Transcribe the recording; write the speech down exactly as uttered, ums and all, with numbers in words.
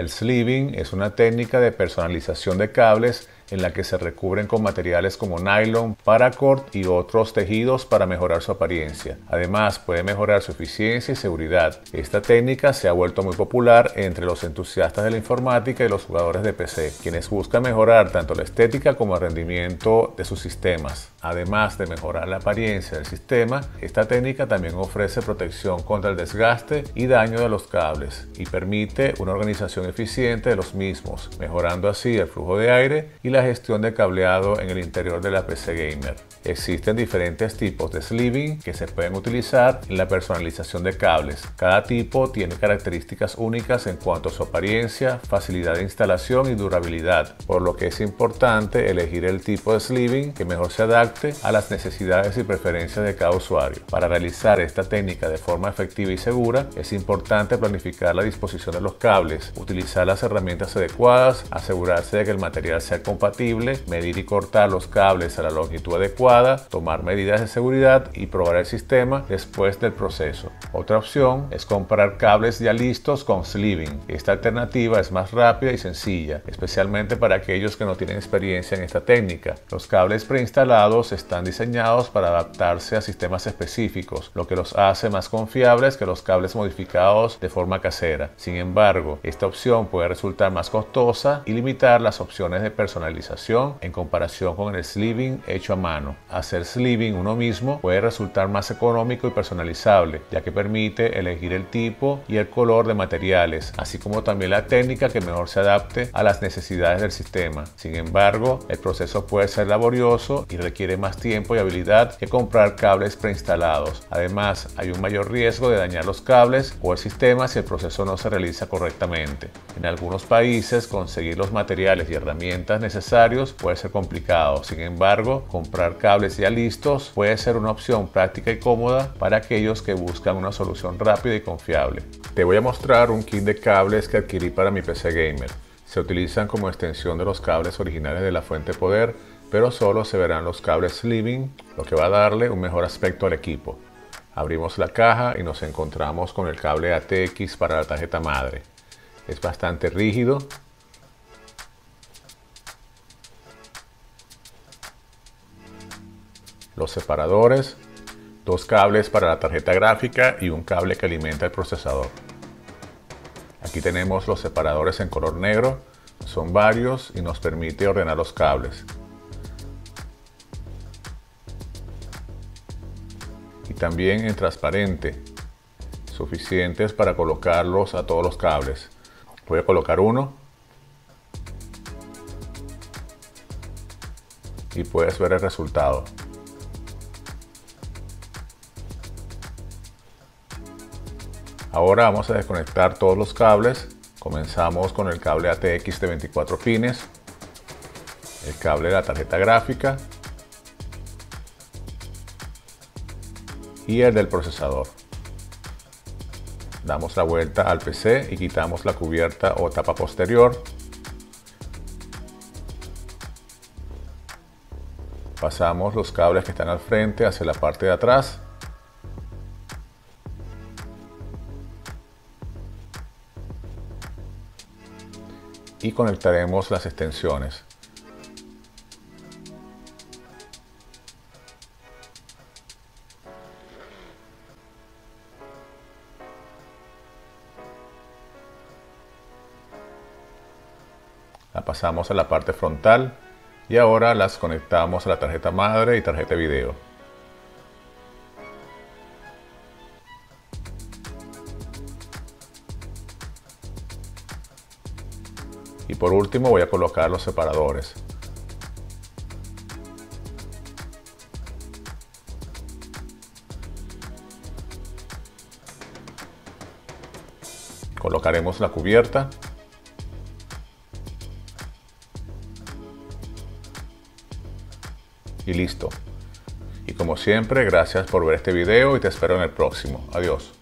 El sleeving es una técnica de personalización de cables en la que se recubren con materiales como nylon, paracord y otros tejidos para mejorar su apariencia. Además, puede mejorar su eficiencia y seguridad. Esta técnica se ha vuelto muy popular entre los entusiastas de la informática y los jugadores de P C, quienes buscan mejorar tanto la estética como el rendimiento de sus sistemas. Además de mejorar la apariencia del sistema, esta técnica también ofrece protección contra el desgaste y daño de los cables y permite una organización eficiente de los mismos, mejorando así el flujo de aire y la gestión de cableado en el interior de la P C gamer. Existen diferentes tipos de sleeving que se pueden utilizar en la personalización de cables. Cada tipo tiene características únicas en cuanto a su apariencia, facilidad de instalación y durabilidad, por lo que es importante elegir el tipo de sleeving que mejor se adapte a las necesidades y preferencias de cada usuario. Para realizar esta técnica de forma efectiva y segura, es importante planificar la disposición de los cables, utilizar las herramientas adecuadas, asegurarse de que el material sea compatible, medir y cortar los cables a la longitud adecuada, tomar medidas de seguridad y probar el sistema después del proceso. Otra opción es comprar cables ya listos con sleeving. Esta alternativa es más rápida y sencilla, especialmente para aquellos que no tienen experiencia en esta técnica. Los cables preinstalados están diseñados para adaptarse a sistemas específicos, lo que los hace más confiables que los cables modificados de forma casera. Sin embargo, esta opción puede resultar más costosa y limitar las opciones de personalización en comparación con el sleeving hecho a mano. Hacer sleeving uno mismo puede resultar más económico y personalizable, ya que permite elegir el tipo y el color de materiales, así como también la técnica que mejor se adapte a las necesidades del sistema. Sin embargo, el proceso puede ser laborioso y requiere más tiempo y habilidad que comprar cables preinstalados. Además, hay un mayor riesgo de dañar los cables o el sistema si el proceso no se realiza correctamente. En algunos países, conseguir los materiales y herramientas necesarios puede ser complicado. Sin embargo, comprar cables ya listos puede ser una opción práctica y cómoda para aquellos que buscan una solución rápida y confiable. Te voy a mostrar un kit de cables que adquirí para mi P C gamer. Se utilizan como extensión de los cables originales de la fuente de poder, pero solo se verán los cables sleeving, lo que va a darle un mejor aspecto al equipo. Abrimos la caja y nos encontramos con el cable A T X para la tarjeta madre. Es bastante rígido. Los separadores, dos cables para la tarjeta gráfica y un cable que alimenta el procesador. Aquí tenemos los separadores en color negro, son varios y nos permite ordenar los cables. Y también en transparente, suficientes para colocarlos a todos los cables. Voy a colocar uno y puedes ver el resultado. Ahora vamos a desconectar todos los cables. Comenzamos con el cable A T X de veinticuatro pines, el cable de la tarjeta gráfica y el del procesador. Damos la vuelta al P C y quitamos la cubierta o tapa posterior. Pasamos los cables que están al frente hacia la parte de atrás. Y conectaremos las extensiones. La pasamos a la parte frontal y ahora las conectamos a la tarjeta madre y tarjeta de video. Y por último voy a colocar los separadores. Colocaremos la cubierta. Y listo. Y como siempre, gracias por ver este video y te espero en el próximo. Adiós.